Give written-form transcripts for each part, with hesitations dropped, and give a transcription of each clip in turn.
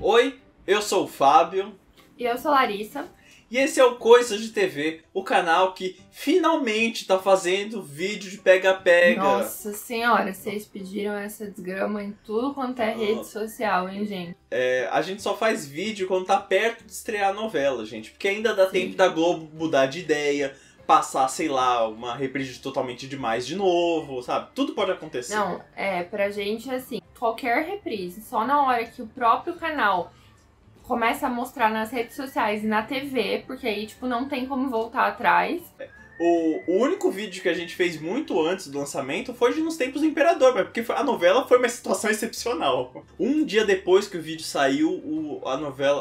Oi, eu sou o Fábio. E eu sou a Larissa. E esse é o Coisas de TV, o canal que finalmente tá fazendo vídeo de pega-pega. Nossa senhora, vocês pediram essa desgrama em tudo quanto é rede social, hein, gente? É, a gente só faz vídeo quando tá perto de estrear a novela, gente. Porque ainda dá tempo da Globo mudar de ideia, passar, sei lá, uma reprise de Totalmente Demais de novo, sabe? Tudo pode acontecer. Não, é, pra gente, assim, qualquer reprise, só na hora que o próprio canal começa a mostrar nas redes sociais e na TV, porque aí, tipo, não tem como voltar atrás. O único vídeo que a gente fez muito antes do lançamento foi de Nos Tempos do Imperador, porque a novela foi uma situação excepcional. Um dia depois que o vídeo saiu,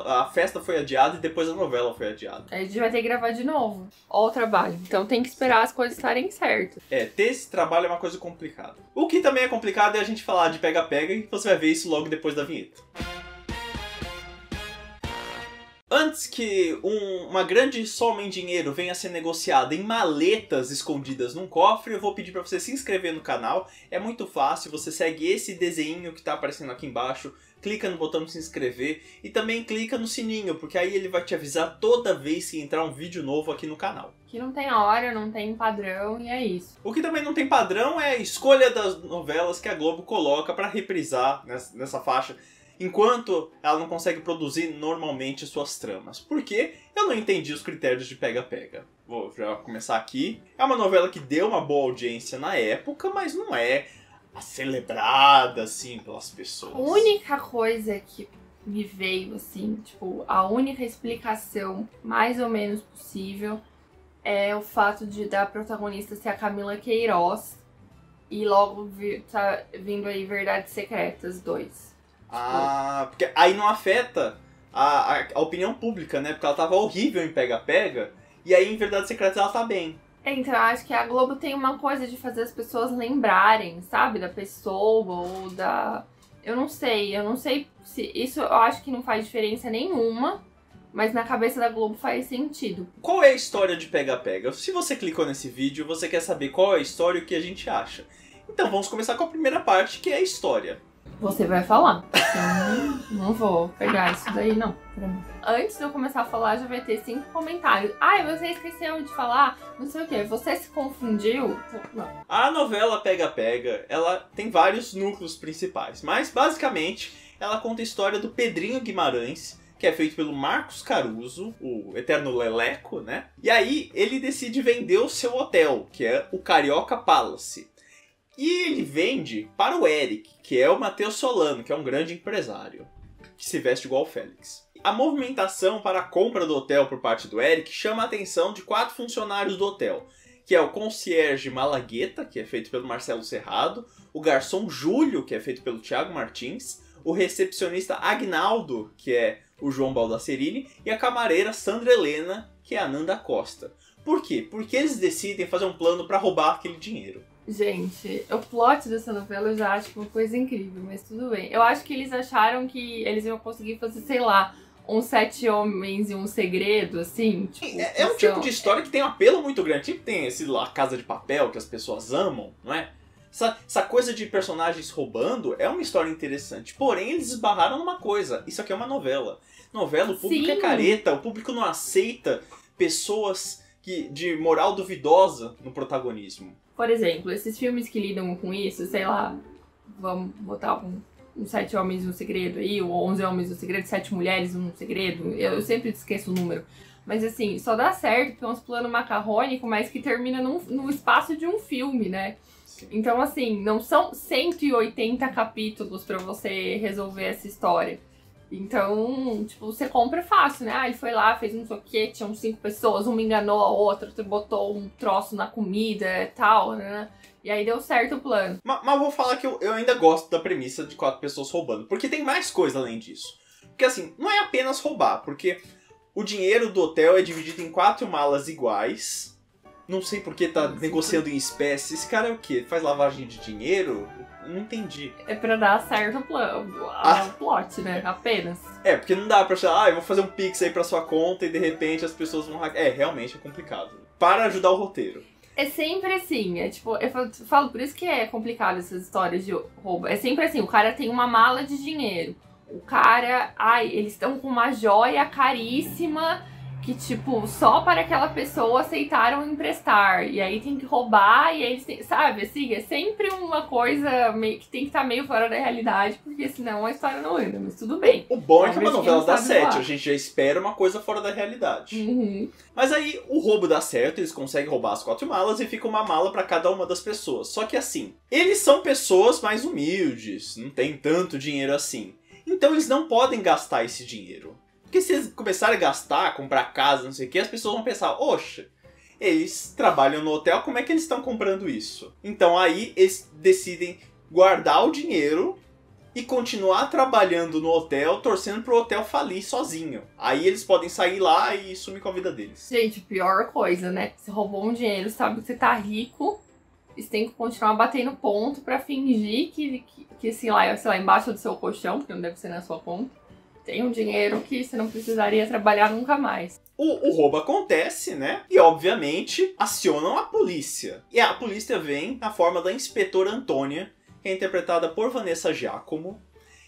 a festa foi adiada e depois a novela foi adiada. A gente vai ter que gravar de novo. Ó o trabalho. Então tem que esperar as coisas estarem certas. É, ter esse trabalho é uma coisa complicada. O que também é complicado é a gente falar de pega-pega e você vai ver isso logo depois da vinheta. Antes que uma grande soma em dinheiro venha a ser negociada em maletas escondidas num cofre, eu vou pedir para você se inscrever no canal. É muito fácil, você segue esse desenho que tá aparecendo aqui embaixo, clica no botão de se inscrever e também clica no sininho, porque aí ele vai te avisar toda vez que entrar um vídeo novo aqui no canal. Que não tem hora, não tem padrão e é isso. O que também não tem padrão é a escolha das novelas que a Globo coloca para reprisar nessa faixa, enquanto ela não consegue produzir normalmente suas tramas. Por quê? Eu não entendi os critérios de pega-pega. Vou já começar aqui. É uma novela que deu uma boa audiência na época, mas não é celebrada, assim, pelas pessoas. A única coisa que me veio, assim, tipo, a única explicação mais ou menos possível é o fato de da protagonista ser a Camila Queiroz e logo tá vindo aí Verdades Secretas 2. Ah, porque aí não afeta a opinião pública, né? Porque ela tava horrível em pega-pega, e aí em Verdades Secretas ela tá bem. Então, eu acho que a Globo tem uma coisa de fazer as pessoas lembrarem, sabe? Da pessoa ou da... Eu não sei se... Isso eu acho que não faz diferença nenhuma, mas na cabeça da Globo faz sentido. Qual é a história de pega-pega? Se você clicou nesse vídeo, você quer saber qual é a história e o que a gente acha. Então vamos começar com a primeira parte, que é a história. Você vai falar, então não vou pegar isso daí não. Antes de eu começar a falar, já vai ter 5 comentários. Ai, você esqueceu de falar, não sei o que, você se confundiu? Não. A novela Pega Pega, ela tem vários núcleos principais, mas basicamente ela conta a história do Pedrinho Guimarães, que é feito pelo Marcos Caruso, o eterno Leleco, né? E aí ele decide vender o seu hotel, que é o Carioca Palace. E ele vende para o Eric, que é o Matheus Solano, que é um grande empresário, que se veste igual o Félix. A movimentação para a compra do hotel por parte do Eric chama a atenção de 4 funcionários do hotel, que é o concierge Malagueta, que é feito pelo Marcelo Serrado, o garçom Júlio, que é feito pelo Thiago Martins, o recepcionista Agnaldo, que é o João Baldasserini, e a camareira Sandra Helena, que é a Nanda Costa. Por quê? Porque eles decidem fazer um plano para roubar aquele dinheiro. Gente, o plot dessa novela eu já acho uma coisa incrível, mas tudo bem. Eu acho que eles acharam que eles iam conseguir fazer, sei lá, uns 7 homens e um segredo, assim. Tipo, é um tipo de história que tem um apelo muito grande. Tipo, tem esse lá, Casa de Papel, que as pessoas amam, não é? Essa coisa de personagens roubando é uma história interessante. Porém, eles esbarraram numa coisa. Isso aqui é uma novela. Novela, o público é careta, o público não aceita pessoas de moral duvidosa no protagonismo. Por exemplo, esses filmes que lidam com isso, sei lá, vamos botar um 7 homens e um segredo aí, ou 11 homens e um segredo, 7 mulheres e um segredo, eu sempre esqueço o número. Mas assim, só dá certo porque é uns planos macarrônicos, mas que termina no espaço de um filme, né? Sim. Então assim, não são 180 capítulos pra você resolver essa história. Então, tipo, você compra fácil, né? Ah, ele foi lá, fez um soquete, tinham 5 pessoas, uma enganou a outra, botou um troço na comida e tal, né? E aí deu certo o plano. Mas vou falar que eu ainda gosto da premissa de 4 pessoas roubando, porque tem mais coisa além disso. Porque assim, não é apenas roubar, porque o dinheiro do hotel é dividido em 4 malas iguais. Não sei porque tá negociando em espécie. Esse cara é o quê? Faz lavagem de dinheiro? Não entendi. É pra dar certo o plot, né? É. Apenas. É, porque não dá pra achar, eu vou fazer um pix aí pra sua conta e de repente as pessoas vão hackear. É, realmente é complicado. Para ajudar o roteiro. É sempre assim, é tipo, eu falo, por isso que é complicado essas histórias de roubo. É sempre assim, o cara tem uma mala de dinheiro. o cara, ai, eles estão com uma joia caríssima que, tipo, só para aquela pessoa aceitaram emprestar. E aí tem que roubar, e aí eles têm, sabe, assim, é sempre uma coisa meio que tem que estar meio fora da realidade, porque senão a história não anda, mas tudo bem. O bom é que uma novela dá certo, a gente já espera uma coisa fora da realidade. Uhum. Mas aí o roubo dá certo, eles conseguem roubar as 4 malas e fica uma mala para cada uma das pessoas. Só que assim, eles são pessoas mais humildes, não tem tanto dinheiro assim. Então eles não podem gastar esse dinheiro. Porque se eles começarem a gastar, comprar casa, não sei o que, as pessoas vão pensar, oxa, eles trabalham no hotel, como é que eles estão comprando isso? Então aí eles decidem guardar o dinheiro e continuar trabalhando no hotel, torcendo pro hotel falir sozinho. Aí eles podem sair lá e sumir com a vida deles. Gente, pior coisa, né? Você roubou um dinheiro, sabe que você tá rico, e você tem que continuar batendo ponto pra fingir que sei lá, embaixo do seu colchão, porque não deve ser na sua conta. Tem um dinheiro que você não precisaria trabalhar nunca mais. O roubo acontece, né? E, obviamente, acionam a polícia. E a polícia vem na forma da inspetora Antônia, que é interpretada por Vanessa Giácomo,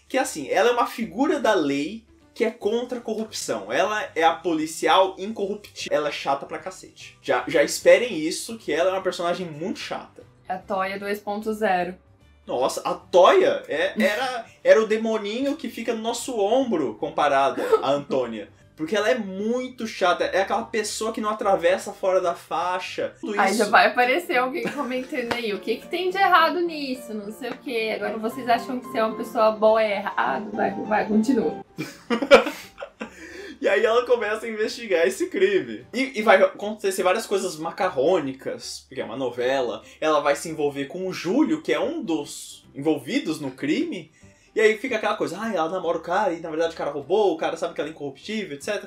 que, assim, ela é uma figura da lei que é contra a corrupção. Ela é a policial incorruptível. Ela é chata pra cacete. Já esperem isso, que ela é uma personagem muito chata. A Toya 2.0. Nossa, a Toya era o demoninho que fica no nosso ombro comparada à Antônia. Porque ela é muito chata, é aquela pessoa que não atravessa fora da faixa. Tudo isso. Aí já vai aparecer alguém comentando aí, o que tem de errado nisso, não sei o que. Agora vocês acham que ser uma pessoa boa é errado? Vai, continua. E aí ela começa a investigar esse crime. E vai acontecer várias coisas macarrônicas, porque é uma novela. Ela vai se envolver com o Júlio, que é um dos envolvidos no crime. E aí fica aquela coisa, ela namora o cara e na verdade o cara roubou, o cara sabe que ela é incorruptível, etc.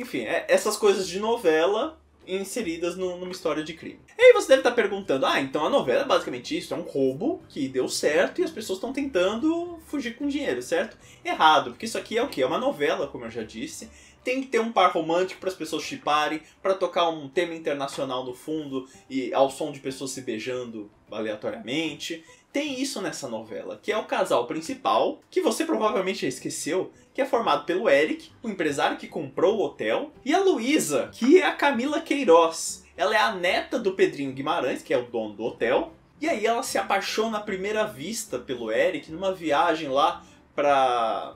Enfim, essas coisas de novela inseridas numa história de crime. E aí você deve estar perguntando, então a novela é basicamente isso, é um roubo que deu certo e as pessoas estão tentando fugir com dinheiro, certo? Errado, porque isso aqui é o quê? É uma novela, como eu já disse, tem que ter um par romântico para as pessoas shipparem, para tocar um tema internacional no fundo e ao som de pessoas se beijando aleatoriamente. Tem isso nessa novela, que é o casal principal, que você provavelmente já esqueceu, que é formado pelo Eric, o empresário que comprou o hotel, e a Luísa, que é a Camila Queiroz. Ela é a neta do Pedrinho Guimarães, que é o dono do hotel, e aí ela se apaixona à primeira vista pelo Eric numa viagem lá para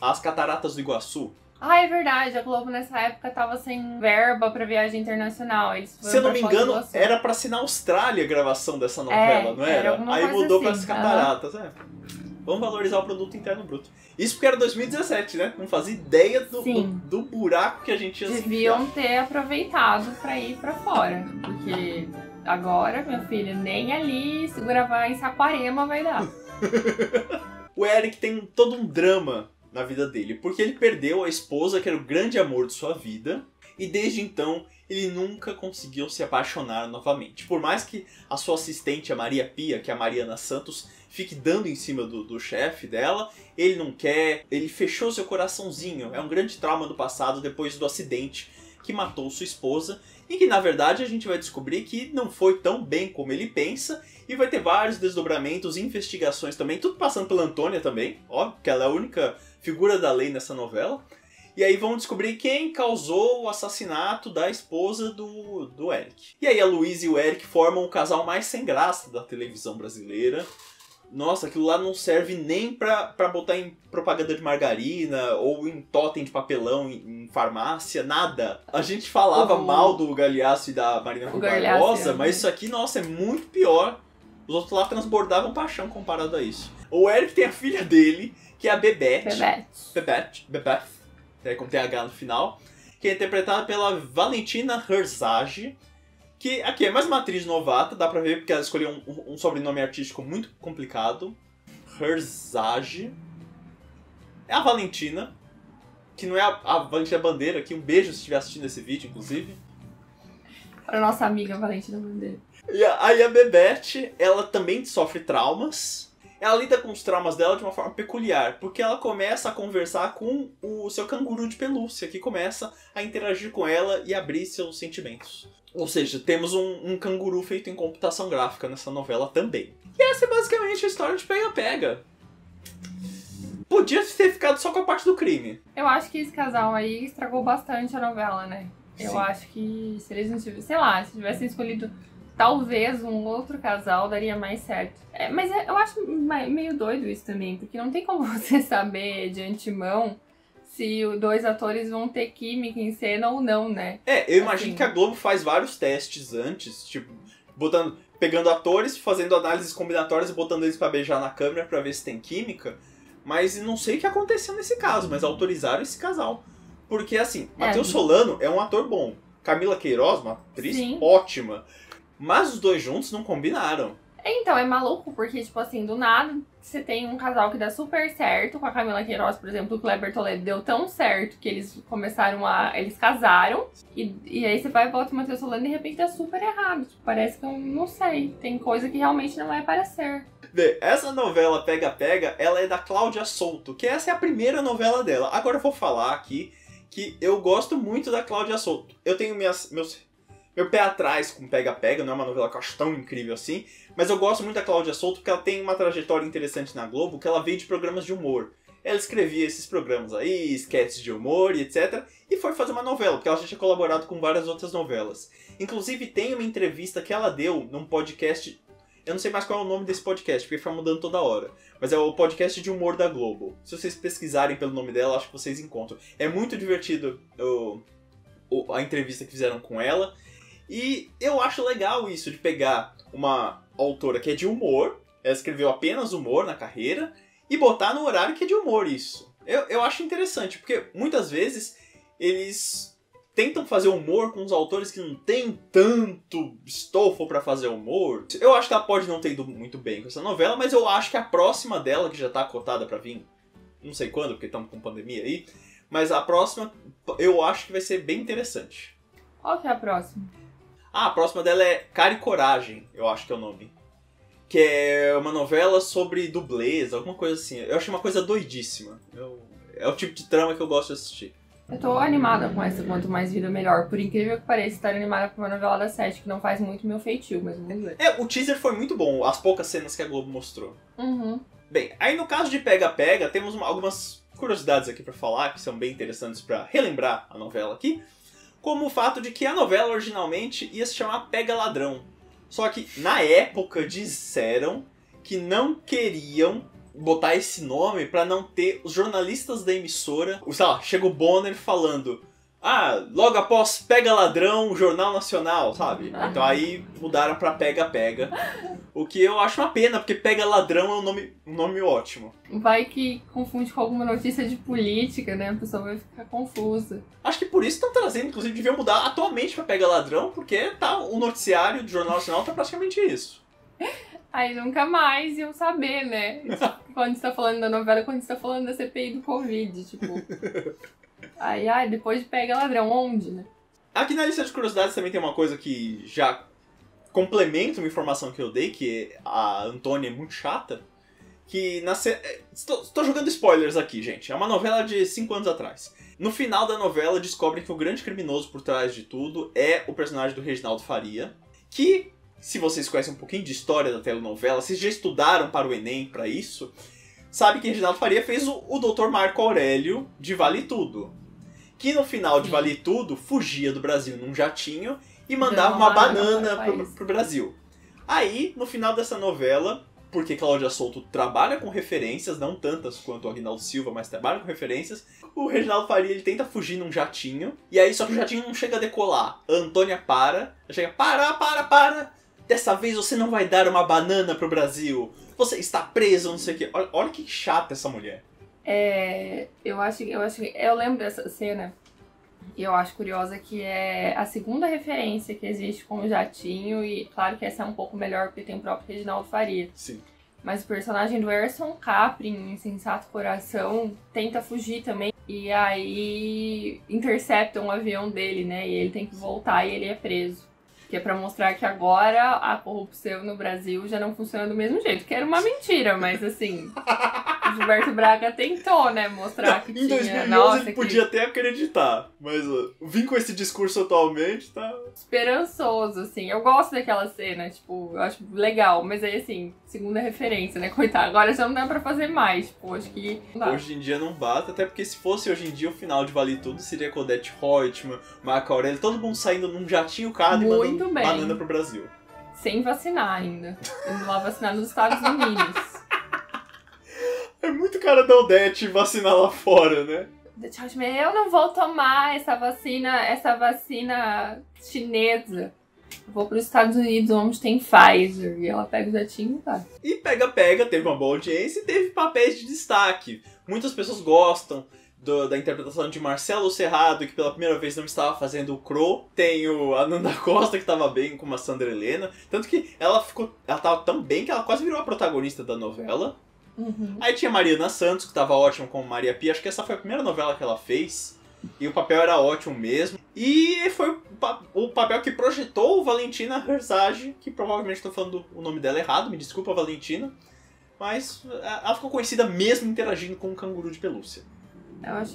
as Cataratas do Iguaçu. É verdade, a Globo nessa época tava sem verba pra viagem internacional. Se eu não me engano, era pra ser na Austrália a gravação dessa novela, não era? Aí mudou assim, pras Cataratas, Vamos valorizar o produto interno bruto. Isso porque era 2017, né? Não fazia ideia do buraco que a gente ia se enfiar. Deviam ter aproveitado pra ir pra fora, porque agora, meu filho, nem ali se gravar em Saquarema vai dar. O Eric tem todo um drama na vida dele, porque ele perdeu a esposa que era o grande amor de sua vida e desde então ele nunca conseguiu se apaixonar novamente. Por mais que a sua assistente, a Maria Pia, que é a Mariana Santos, fique dando em cima do chefe dela, ele não quer, ele fechou seu coraçãozinho. É um grande trauma do passado depois do acidente que matou sua esposa e que na verdade a gente vai descobrir que não foi tão bem como ele pensa. E vai ter vários desdobramentos, investigações também, tudo passando pela Antônia também, que ela é a única figura da lei nessa novela. E aí vão descobrir quem causou o assassinato da esposa do Eric. E aí a Luísa e o Eric formam o casal mais sem graça da televisão brasileira. Nossa, aquilo lá não serve nem pra botar em propaganda de margarina ou em totem de papelão em farmácia, nada. A gente falava mal do Galhaço e da Marina Barbosa, mas isso aqui, nossa, é muito pior. Os outros lá transbordavam paixão comparado a isso. O Eric tem a filha dele, que é a Bebete, com TH no final, que é interpretada pela Valentina Herszage, que aqui é mais uma atriz novata, dá pra ver porque ela escolheu um sobrenome artístico muito complicado. Herszage. É a Valentina, que não é a Valentina Bandeira, que um beijo se estiver assistindo esse vídeo, inclusive. Para nossa amiga Valentina Bandeira. E aí a Bebete, ela também sofre traumas. Ela lida com os traumas dela de uma forma peculiar, porque ela começa a conversar com o seu canguru de pelúcia, que começa a interagir com ela e abrir seus sentimentos. Ou seja, temos um canguru feito em computação gráfica nessa novela também. E essa é basicamente a história de Pega Pega. podia ter ficado só com a parte do crime. Eu acho que esse casal aí estragou bastante a novela, né? Eu acho que se eles não tivessem, sei lá, se tivessem escolhido talvez um outro casal, daria mais certo. É, mas eu acho meio doido isso também, porque não tem como você saber de antemão se os dois atores vão ter química em cena ou não, né? É, eu imagino que a Globo faz vários testes antes, tipo, pegando atores, fazendo análises combinatórias e botando eles pra beijar na câmera pra ver se tem química. Mas não sei o que aconteceu nesse caso, mas autorizaram esse casal. Porque, assim, Matheus Solano é um ator bom. Camila Queiroz, uma atriz ótima. Mas os dois juntos não combinaram. Então, é maluco, porque, tipo assim, do nada, você tem um casal que dá super certo. Com a Camila Queiroz, por exemplo, o Kleber Toledo deu tão certo que eles começaram a... Eles casaram. E aí você vai e volta o Matheus Solano e, de repente, dá super errado. Tipo, parece que eu não sei. Tem coisa que realmente não vai aparecer. Bem, essa novela Pega Pega, ela é da Cláudia Souto, que essa é a primeira novela dela. Agora eu vou falar aqui que eu gosto muito da Cláudia Souto. Eu tenho meu pé atrás com Pega Pega, não é uma novela que eu acho tão incrível assim, mas eu gosto muito da Cláudia Souto porque ela tem uma trajetória interessante na Globo, que ela veio de programas de humor. Ela escrevia esses programas aí, esquetes de humor e etc, e foi fazer uma novela, porque ela já tinha colaborado com várias outras novelas. Inclusive tem uma entrevista que ela deu num podcast, eu não sei mais qual é o nome desse podcast, porque foi mudando toda hora, mas é o podcast de humor da Globo. Se vocês pesquisarem pelo nome dela, acho que vocês encontram. É muito divertido a entrevista que fizeram com ela. E eu acho legal isso de pegar uma autora que é de humor, ela escreveu apenas humor na carreira, e botar no horário que é de humor isso. Eu acho interessante, porque muitas vezes eles tentam fazer humor com os autores que não tem tanto estofo pra fazer humor. Eu acho que ela pode não ter ido muito bem com essa novela, mas eu acho que a próxima dela, que já tá cotada pra vir, não sei quando, porque estamos com pandemia aí, mas a próxima eu acho que vai ser bem interessante. Qual que é a próxima? Ah, a próxima dela é Cara e Coragem, eu acho que é o nome. Que é uma novela sobre dublês, alguma coisa assim. Eu achei uma coisa doidíssima. É o tipo de trama que eu gosto de assistir. Eu tô animada com essa Quanto Mais Vida, Melhor. Por incrível que pareça, estar animada com uma novela da Sete, que não faz muito meu feitio, mas vamos ver. É, o teaser foi muito bom, as poucas cenas que a Globo mostrou. Uhum. Bem, aí no caso de Pega Pega, temos algumas curiosidades aqui pra falar, que são bem interessantes pra relembrar a novela aqui. Como o fato de que a novela originalmente ia se chamar Pega Ladrão. Só que, na época, disseram que não queriam botar esse nome pra não ter os jornalistas da emissora... Sei lá, chega o Bonner falando... Ah, logo após Pega Ladrão, Jornal Nacional, sabe? Então aí mudaram pra Pega Pega. O que eu acho uma pena, porque Pega Ladrão é um nome ótimo. Vai que confunde com alguma notícia de política, né? A pessoa vai ficar confusa. Acho que por isso estão trazendo, inclusive deviam mudar atualmente pra Pega Ladrão, porque tá, o noticiário do Jornal Nacional tá praticamente isso. Aí nunca mais iam saber, né? Quando você tá falando da novela, quando você tá falando da CPI do Covid, tipo... Ai, depois Pega Ladrão, onde, né? Aqui na lista de curiosidades também tem uma coisa que já complementa uma informação que eu dei, que a Antônia é muito chata, que na Estou jogando spoilers aqui, gente. É uma novela de 5 anos atrás. No final da novela, descobrem que o grande criminoso por trás de tudo é o personagem do Reginaldo Faria, que, se vocês conhecem um pouquinho de história da telenovela, vocês já estudaram para o Enem para isso... Sabe que Reginaldo Faria fez o Dr. Marco Aurélio de Vale Tudo. Que no final de Vale Tudo, fugia do Brasil num jatinho e mandava uma banana pro Brasil. Aí, no final dessa novela, porque Cláudia Souto trabalha com referências, não tantas quanto o Agnaldo Silva, mas trabalha com referências, o Reginaldo Faria ele tenta fugir num jatinho, e aí só que o jatinho não chega a decolar. A Antônia para! Dessa vez você não vai dar uma banana pro Brasil! Você está preso, não sei o quê. Olha que chata essa mulher. É, eu lembro dessa cena e eu acho curiosa que é a segunda referência que existe com o jatinho e claro que essa é um pouco melhor porque tem o próprio Reginaldo Faria. Sim. Mas o personagem do Erson Caprin, Insensato Coração, tenta fugir também e aí interceptam o avião dele, né? E ele tem que voltar e ele é preso. Que é pra mostrar que agora a corrupção no Brasil já não funciona do mesmo jeito. Que era uma mentira, mas assim... O Gilberto Braga tentou, né, mostrar que em tinha... Em 2011 Nossa, ele podia até acreditar, mas vim com esse discurso atualmente, tá... Esperançoso, assim. Eu gosto daquela cena, tipo, eu acho legal, mas aí, assim, segunda referência, né, coitado. Agora já não dá pra fazer mais, tipo, acho que... Hoje em dia não bate, até porque se fosse hoje em dia o final de Vale Tudo seria Odete Roitman, Marco Aurélio, todo mundo saindo num jatinho cada e mandando banana pro Brasil. Sem vacinar ainda. Indo lá vacinar nos Estados Unidos. É muito cara da Odete vacinar lá fora, né? Eu não vou tomar essa vacina chinesa. Eu vou para os Estados Unidos, onde tem Pfizer. E ela pega o jatinho e vai. E Pega Pega teve uma boa audiência e teve papéis de destaque. Muitas pessoas gostam da interpretação de Marcelo Serrado, que pela primeira vez não estava fazendo o Crow. Tem a Nanda Costa, que estava bem com uma Sandra Helena. Tanto que ela estava tão bem que ela quase virou a protagonista da novela. Uhum. Aí tinha Mariana Santos, que tava ótima como Maria Pia. Acho que essa foi a primeira novela que ela fez. E o papel era ótimo mesmo. E foi o papel que projetou Valentina Herszage, que provavelmente estou falando o nome dela errado. Me desculpa, Valentina. Mas ela ficou conhecida mesmo interagindo com um canguru de pelúcia.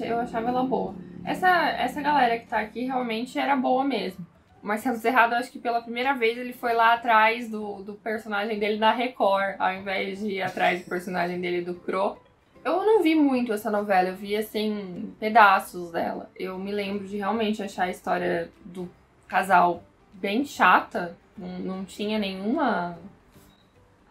Eu achava ela boa. Essa galera que tá aqui realmente era boa mesmo. O Marcelo Serrado, acho que pela primeira vez ele foi lá atrás do personagem dele da Record, ao invés de ir atrás do personagem dele do Crow. Eu não vi muito essa novela, eu vi, assim, pedaços dela. Eu me lembro de realmente achar a história do casal bem chata, não tinha nenhuma...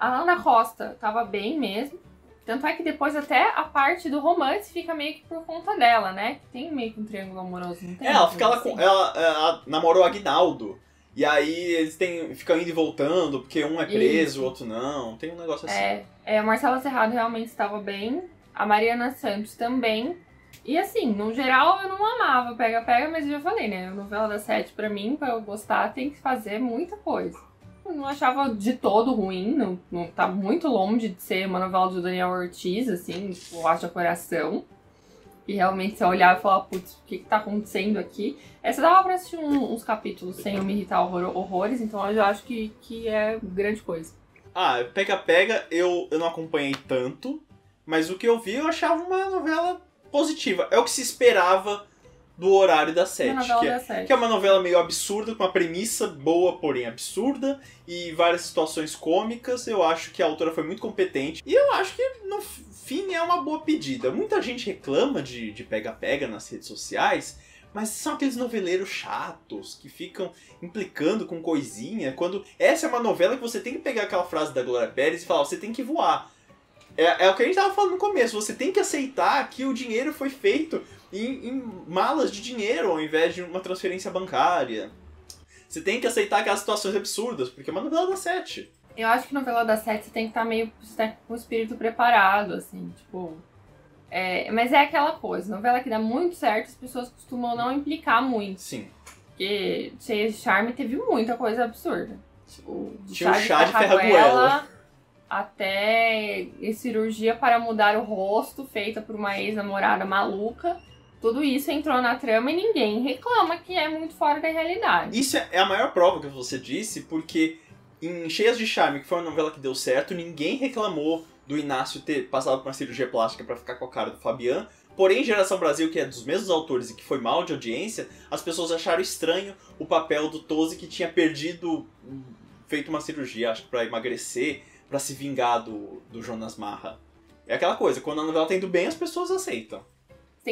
A Nanda Costa tava bem mesmo, tanto é que depois até a parte do romance fica meio que por conta dela, né? Tem meio que um triângulo amoroso, não tem? Ela namorou o Agnaldo, e aí eles ficam indo e voltando, porque um é preso, o outro não, tem um negócio assim. A Marcela Serrado realmente estava bem, a Mariana Santos também, e assim, no geral eu não amava Pega Pega, mas eu já falei, né? A novela das 7, pra mim, pra eu gostar, tem que fazer muita coisa. Eu não achava de todo ruim, não tá muito longe de ser uma novela do Daniel Ortiz, assim, tipo, Acho do Coração. E realmente você olhar e falar, putz, o que tá acontecendo aqui? Essa dava pra assistir uns capítulos sem me irritar horrores, então eu já acho que é grande coisa. Pega Pega, eu não acompanhei tanto, mas o que eu vi eu achava uma novela positiva. É o que se esperava do horário da 7, que é uma novela meio absurda, com uma premissa boa, porém absurda, e várias situações cômicas. Eu acho que a autora foi muito competente, e eu acho que, no fim, é uma boa pedida. Muita gente reclama de pega-pega nas redes sociais, mas são aqueles noveleiros chatos, que ficam implicando com coisinha, quando essa é uma novela que você tem que pegar aquela frase da Glória Perez e falar, você tem que voar. É o que a gente tava falando no começo, você tem que aceitar que o dinheiro foi feito em malas de dinheiro ao invés de uma transferência bancária. Você tem que aceitar aquelas situações absurdas, porque é uma novela das 7. Eu acho que novela das 7 você tem que estar meio com o espírito preparado, assim, tipo... mas é aquela coisa, novela que dá muito certo, as pessoas costumam não implicar muito. Sim. Porque Cheias de Charme teve muita coisa absurda. Tipo, tinha o chá de ferragoela. Até cirurgia para mudar o rosto, feita por uma ex-namorada maluca. Tudo isso entrou na trama e ninguém reclama que é muito fora da realidade. Isso é a maior prova que você disse, porque em Cheias de Charme, que foi uma novela que deu certo, ninguém reclamou do Inácio ter passado por uma cirurgia plástica para ficar com a cara do Fabian. Porém, Geração Brasil, que é dos mesmos autores e que foi mal de audiência, as pessoas acharam estranho o papel do Toze, que tinha feito uma cirurgia, acho que para emagrecer, pra se vingar do Jonas Marra. É aquela coisa, quando a novela tá indo bem, as pessoas aceitam. Você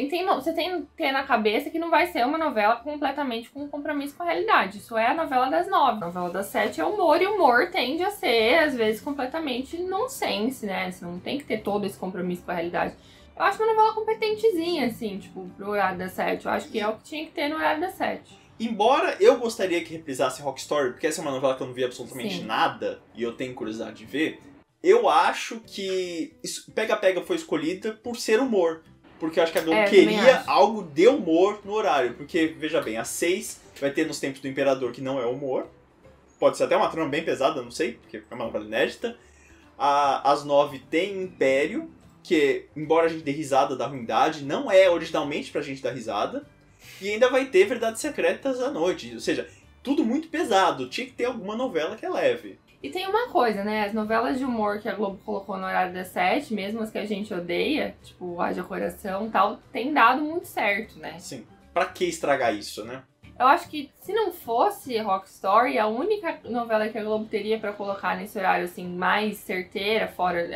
tem que ter na cabeça que não vai ser uma novela completamente com compromisso com a realidade. Isso é a novela das 9. A novela das 7 é humor, e o humor tende a ser, às vezes, completamente nonsense, né? Você não tem que ter todo esse compromisso com a realidade. Eu acho uma novela competentezinha, assim, tipo, pro horário das 7. Eu acho que é o que tinha que ter no horário das 7. Embora eu gostaria que reprisasse Rock Story, porque essa é uma novela que eu não vi absolutamente nada, e eu tenho curiosidade de ver, eu acho que Pega Pega foi escolhida por ser humor. Porque eu acho que a Globo queria algo de humor no horário. Porque, veja bem, às 6 vai ter Nos Tempos do Imperador, que não é humor. Pode ser até uma trama bem pesada, não sei, porque é uma novela inédita. Às 9 tem Império, que, embora a gente dê risada da ruindade, não é originalmente pra gente dar risada. E ainda vai ter Verdades Secretas à noite, ou seja, tudo muito pesado, tinha que ter alguma novela que é leve. E tem uma coisa, né? As novelas de humor que a Globo colocou no horário das 7, mesmo as que a gente odeia, tipo Haja Coração e tal, tem dado muito certo, né? Sim. Pra que estragar isso, né? Eu acho que se não fosse Rock Story, a única novela que a Globo teria pra colocar nesse horário, assim, mais certeira, fora,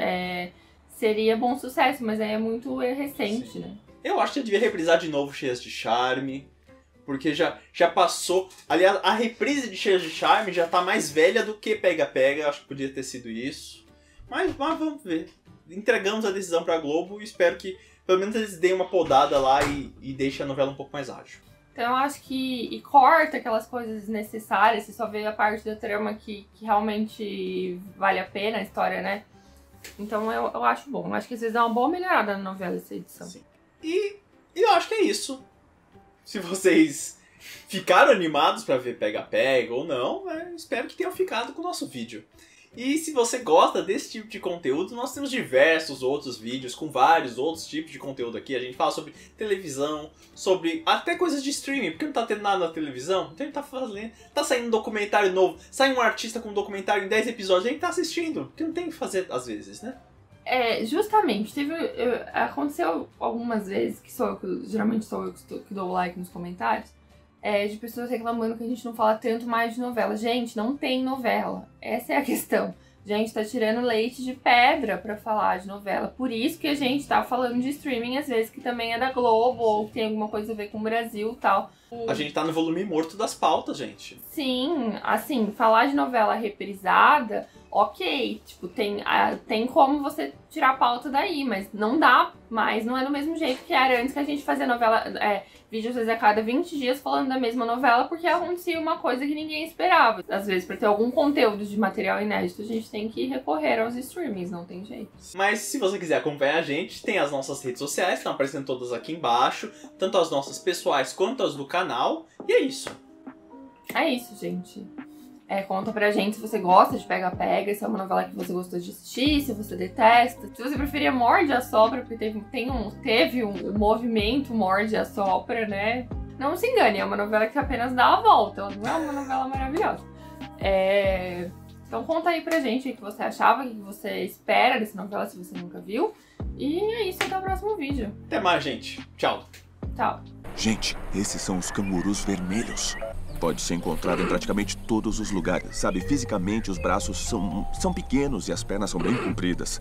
seria Bom Sucesso, mas aí é muito recente, sim, né? Eu acho que eu devia reprisar de novo Cheias de Charme, porque já passou... Aliás, a reprise de Cheias de Charme já tá mais velha do que Pega Pega, acho que podia ter sido isso. Mas vamos ver. Entregamos a decisão pra Globo e espero que pelo menos eles deem uma podada lá e deixem a novela um pouco mais ágil. Então eu acho que... E corta aquelas coisas desnecessárias, você só vê a parte da trama que realmente vale a pena a história, né? Então eu acho bom. Eu acho que vocês dão uma boa melhorada na novela essa edição. Sim. E eu acho que é isso. Se vocês ficaram animados pra ver Pega Pega ou não, espero que tenham ficado com o nosso vídeo. E se você gosta desse tipo de conteúdo, nós temos diversos outros vídeos com vários outros tipos de conteúdo aqui. A gente fala sobre televisão, sobre até coisas de streaming, porque não tá tendo nada na televisão. Então a gente tá saindo um documentário novo, sai um artista com um documentário em 10 episódios, a gente tá assistindo, porque não tem o que fazer às vezes, né? É, justamente, aconteceu algumas vezes, geralmente sou eu que dou like nos comentários, de pessoas reclamando que a gente não fala tanto mais de novela. Gente, não tem novela, essa é a questão. A gente tá tirando leite de pedra pra falar de novela, por isso que a gente tá falando de streaming às vezes, que também é da Globo, ou que tem alguma coisa a ver com o Brasil e tal. A gente tá no volume morto das pautas, gente. Sim, assim, falar de novela reprisada... Ok, tipo, tem como você tirar a pauta daí, mas não dá mais, não é do mesmo jeito que era antes, que a gente fazia novela, vídeos às vezes a cada 20 dias falando da mesma novela, porque acontecia uma coisa que ninguém esperava. Às vezes, pra ter algum conteúdo de material inédito, a gente tem que recorrer aos streamings, não tem jeito. Mas se você quiser acompanhar a gente, tem as nossas redes sociais, que estão aparecendo todas aqui embaixo, tanto as nossas pessoais quanto as do canal, e é isso. É isso, gente. Conta pra gente se você gosta de Pega Pega, se é uma novela que você gostou de assistir, se você detesta. Se você preferia Morde a Sopra, porque teve um movimento Morde a Sopra, né? Não se engane, é uma novela que apenas dá a volta, ela não é uma novela maravilhosa. Então conta aí pra gente o que você achava, o que você espera dessa novela, se você nunca viu. E é isso, até o próximo vídeo. Até mais, gente. Tchau. Tchau. Gente, esses são os camurus vermelhos. Pode ser encontrado em praticamente todos os lugares, sabe? Fisicamente, os braços são pequenos e as pernas são bem compridas.